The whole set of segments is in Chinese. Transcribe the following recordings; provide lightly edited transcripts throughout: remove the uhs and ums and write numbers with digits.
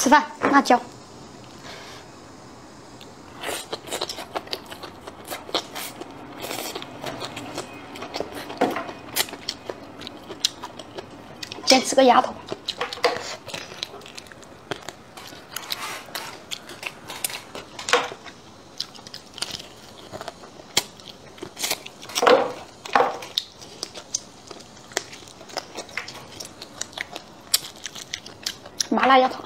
吃饭，辣椒。先吃个鸭头。 麻辣鸭头，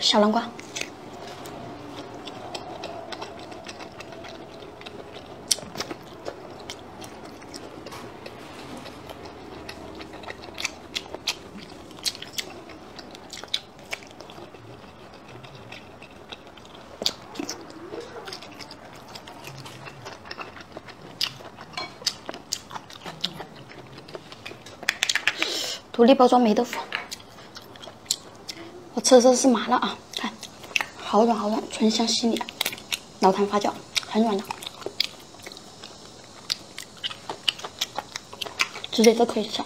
小南瓜。 独立包装霉豆腐，我吃的这是麻辣啊，看，好软好软，醇香细腻，老坛发酵，很软的，直接都可以吃。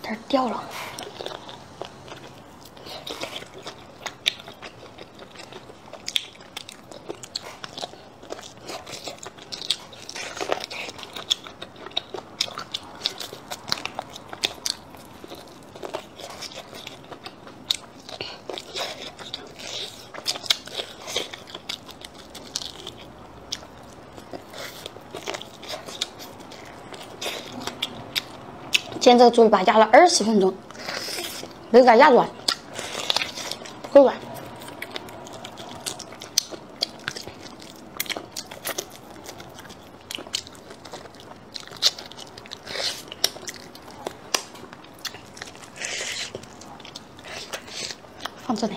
点掉了。 今天这个猪尾巴压了20分钟，没给它压软，不够软。放这里。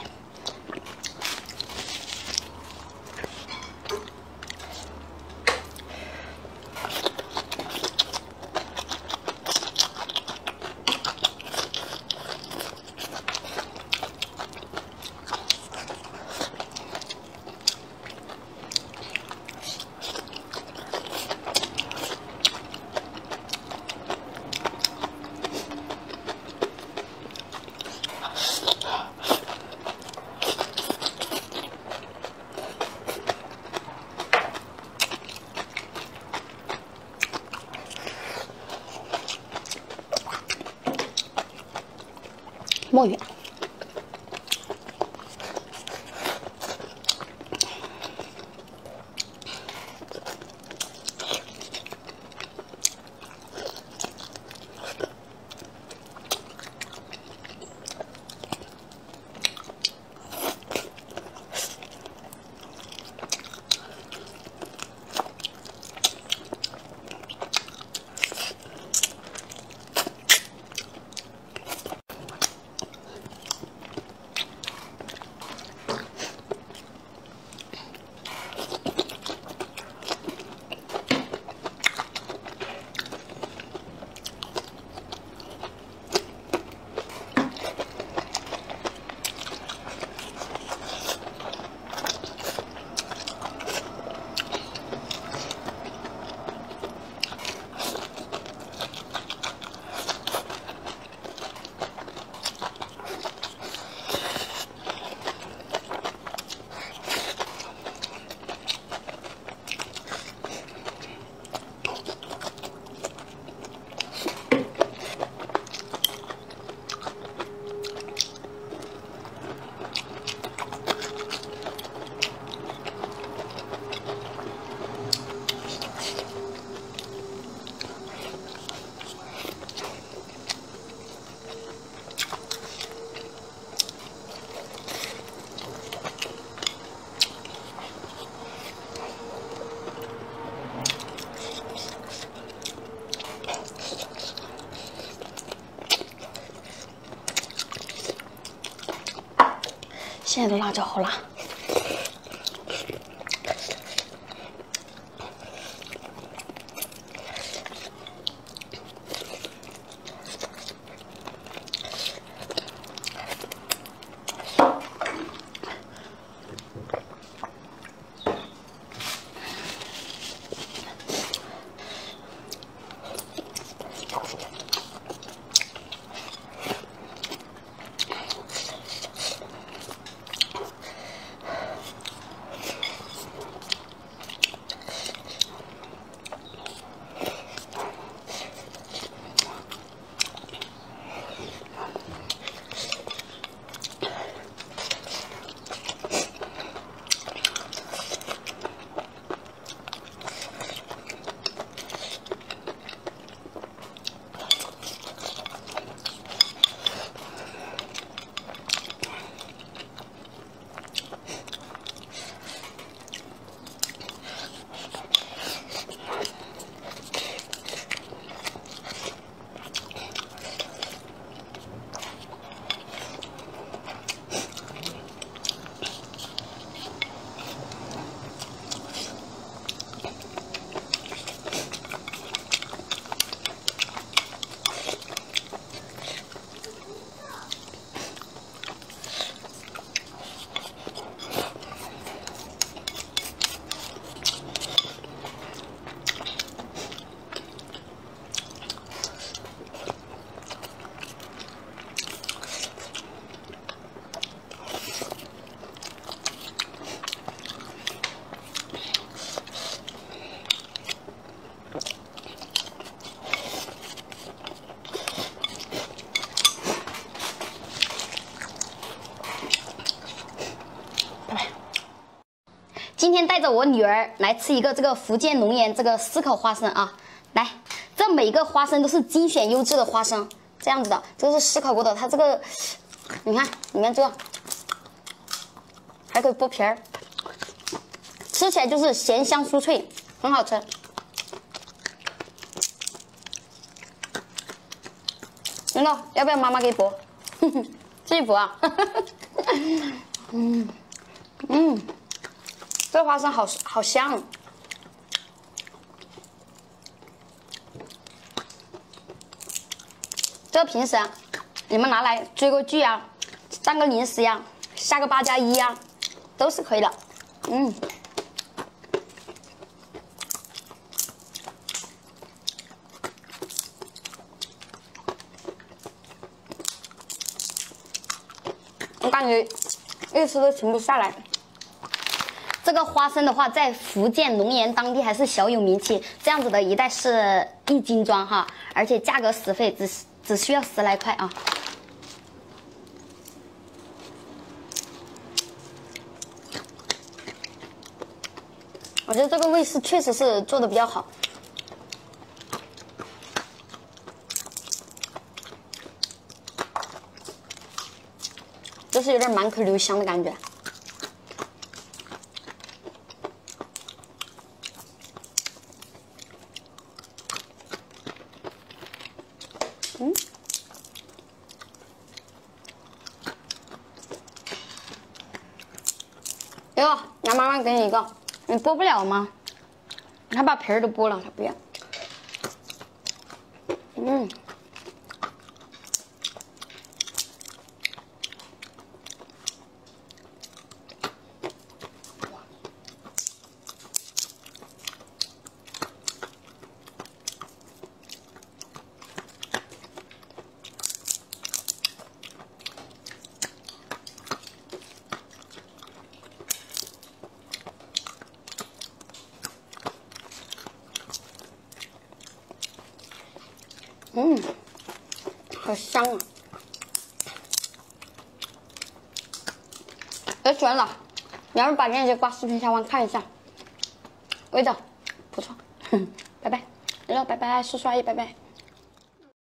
墨鱼，现在的辣椒好辣。 今天带着我女儿来吃一个这个福建龙岩这个丝口花生啊，来，这每个花生都是精选优质的花生，这样子的，这个是湿烤过的，它这个，你看里面这个，还可以剥皮儿，吃起来就是咸香酥脆，很好吃。领导，要不要妈妈给剥？哼哼，自己剥啊。这花生好香，这平时啊，你们拿来追个剧啊，当个零食呀，下个8+1呀，都是可以的。嗯，我感觉一吃都停不下来。 这个花生的话，在福建龙岩当地还是小有名气。这样子的一袋是1斤装哈，而且价格实惠，只需要10来块啊。我觉得这个卫视确实是做的比较好。就是有点满口留香的感觉。 哟，拿妈妈给你一个，你剥不了吗？你看把皮儿都剥了，他不要。嗯，好香啊！别卷了，你要是把链接挂视频下方看一下，味道不错。拜拜，拜拜，叔叔阿姨拜拜。